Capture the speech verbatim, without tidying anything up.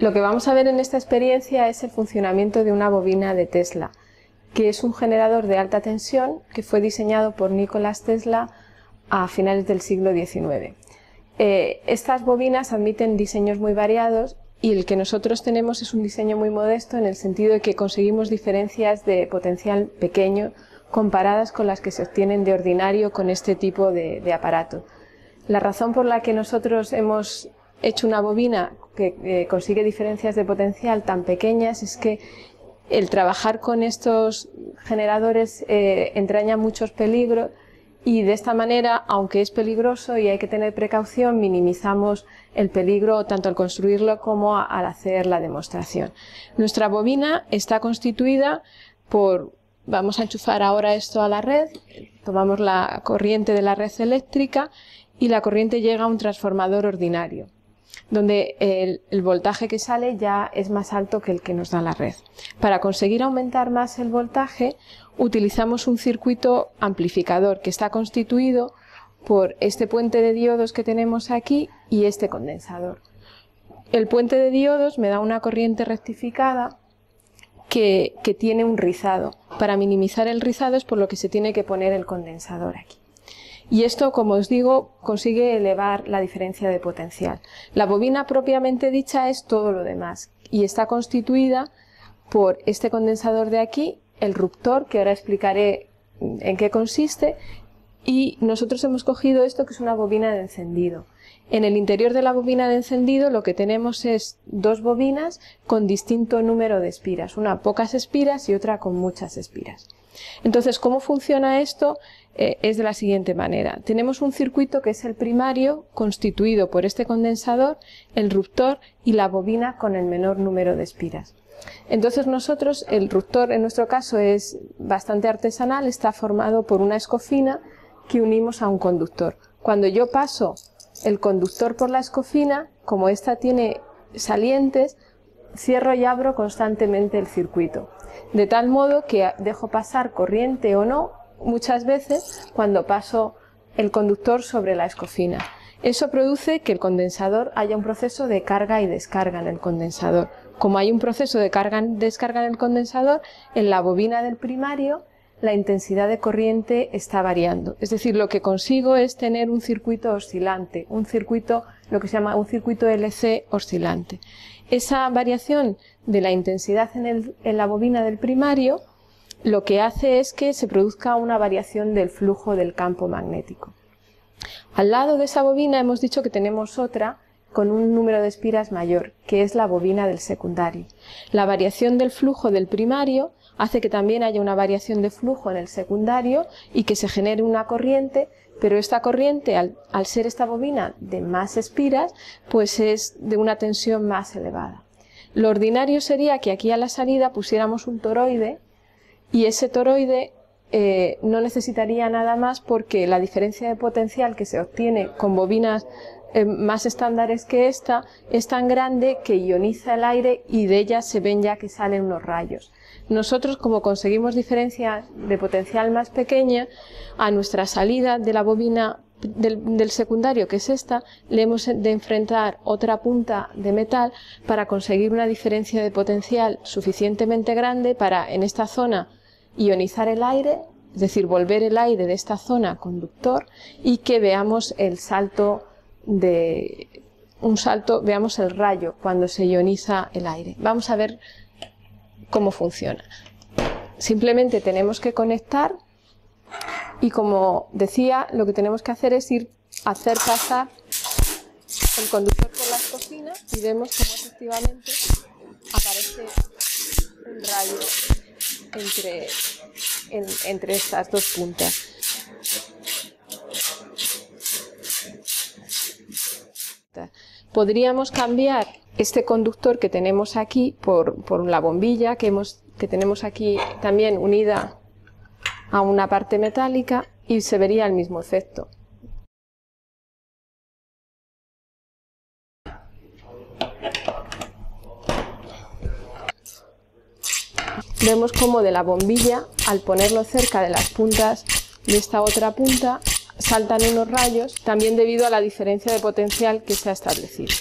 Lo que vamos a ver en esta experiencia es el funcionamiento de una bobina de Tesla, que es un generador de alta tensión que fue diseñado por Nikola Tesla a finales del siglo diecinueve. Eh, estas bobinas admiten diseños muy variados y el que nosotros tenemos es un diseño muy modesto en el sentido de que conseguimos diferencias de potencial pequeño comparadas con las que se obtienen de ordinario con este tipo de, de aparato. La razón por la que nosotros hemos hecho una bobina que eh, consigue diferencias de potencial tan pequeñas es que el trabajar con estos generadores eh, entraña muchos peligros, y de esta manera, aunque es peligroso y hay que tener precaución, minimizamos el peligro tanto al construirlo como a, al hacer la demostración. Nuestra bobina está constituida por, vamos a enchufar ahora esto a la red, tomamos la corriente de la red eléctrica y la corriente llega a un transformador ordinario, donde el, el voltaje que sale ya es más alto que el que nos da la red. Para conseguir aumentar más el voltaje, utilizamos un circuito amplificador que está constituido por este puente de diodos que tenemos aquí y este condensador. El puente de diodos me da una corriente rectificada que, que tiene un rizado. Para minimizar el rizado es por lo que se tiene que poner el condensador aquí. Y esto, como os digo, consigue elevar la diferencia de potencial. La bobina propiamente dicha es todo lo demás y está constituida por este condensador de aquí, el ruptor, que ahora explicaré en qué consiste, y nosotros hemos cogido esto que es una bobina de encendido. En el interior de la bobina de encendido lo que tenemos es dos bobinas con distinto número de espiras, una pocas espiras y otra con muchas espiras. Entonces, ¿cómo funciona esto? Eh, es de la siguiente manera. Tenemos un circuito que es el primario, constituido por este condensador, el ruptor y la bobina con el menor número de espiras. Entonces nosotros, el ruptor en nuestro caso es bastante artesanal, está formado por una escofina que unimos a un conductor. Cuando yo paso el conductor por la escofina, como esta tiene salientes, cierro y abro constantemente el circuito, de tal modo que dejo pasar corriente o no muchas veces cuando paso el conductor sobre la escofina. Eso produce que el condensador haya un proceso de carga y descarga en el condensador. Como hay un proceso de carga y descarga en el condensador, en la bobina del primario la intensidad de corriente está variando. Es decir, lo que consigo es tener un circuito oscilante, un circuito, lo que se llama un circuito L C oscilante. Esa variación de la intensidad en, el, en la bobina del primario lo que hace es que se produzca una variación del flujo del campo magnético. Al lado de esa bobina hemos dicho que tenemos otra con un número de espiras mayor, que es la bobina del secundario. La variación del flujo del primario hace que también haya una variación de flujo en el secundario y que se genere una corriente, pero esta corriente, al, al ser esta bobina de más espiras, pues es de una tensión más elevada. Lo ordinario sería que aquí a la salida pusiéramos un toroide y ese toroide eh, no necesitaría nada más porque la diferencia de potencial que se obtiene con bobinas más estándares que esta es tan grande que ioniza el aire y de ella se ven ya que salen unos rayos. Nosotros, como conseguimos diferencias de potencial más pequeña, a nuestra salida de la bobina del, del secundario, que es esta, le hemos de enfrentar otra punta de metal para conseguir una diferencia de potencial suficientemente grande para, en esta zona, ionizar el aire, es decir, volver el aire de esta zona conductor y que veamos el salto de un salto, veamos el rayo cuando se ioniza el aire. Vamos a ver cómo funciona. Simplemente tenemos que conectar y, como decía, lo que tenemos que hacer es ir a hacer pasar el conductor por la escofina y vemos cómo efectivamente aparece un rayo entre, en, entre estas dos puntas. Podríamos cambiar este conductor que tenemos aquí por, por la bombilla que, hemos, que tenemos aquí también unida a una parte metálica y se vería el mismo efecto. Vemos como de la bombilla, al ponerlo cerca de las puntas de esta otra punta, saltan unos rayos, también debido a la diferencia de potencial que se ha establecido.